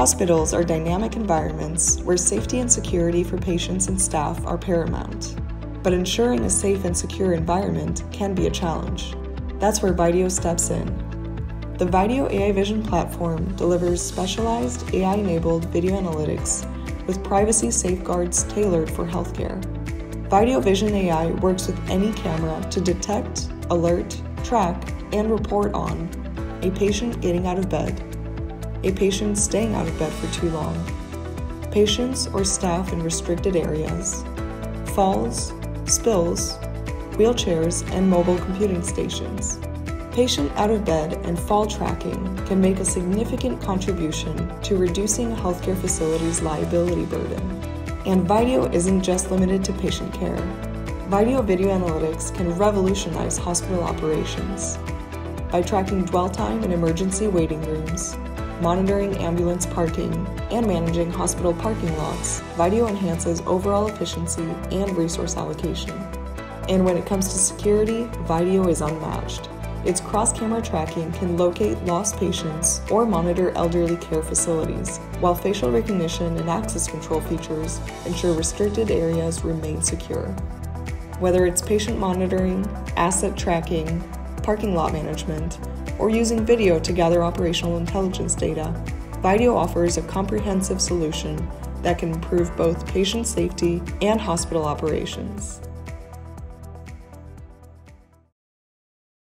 Hospitals are dynamic environments where safety and security for patients and staff are paramount. But ensuring a safe and secure environment can be a challenge. That's where Vaidio steps in. The Vaidio AI Vision platform delivers specialized AI-enabled video analytics with privacy safeguards tailored for healthcare. Vaidio Vision AI works with any camera to detect, alert, track, and report on a patient getting out of bed, a patient staying out of bed for too long, patients or staff in restricted areas, falls, spills, wheelchairs, and mobile computing stations. Patient out of bed and fall tracking can make a significant contribution to reducing a healthcare facility's liability burden. And Vaidio isn't just limited to patient care. Vaidio Video Analytics can revolutionize hospital operations. By tracking dwell time in emergency waiting rooms, monitoring ambulance parking, and managing hospital parking lots, Vaidio enhances overall efficiency and resource allocation. And when it comes to security, Vaidio is unmatched. Its cross-camera tracking can locate lost patients or monitor elderly care facilities, while facial recognition and access control features ensure restricted areas remain secure. Whether it's patient monitoring, asset tracking, parking lot management, or using video to gather operational intelligence data, Vaidio offers a comprehensive solution that can improve both patient safety and hospital operations.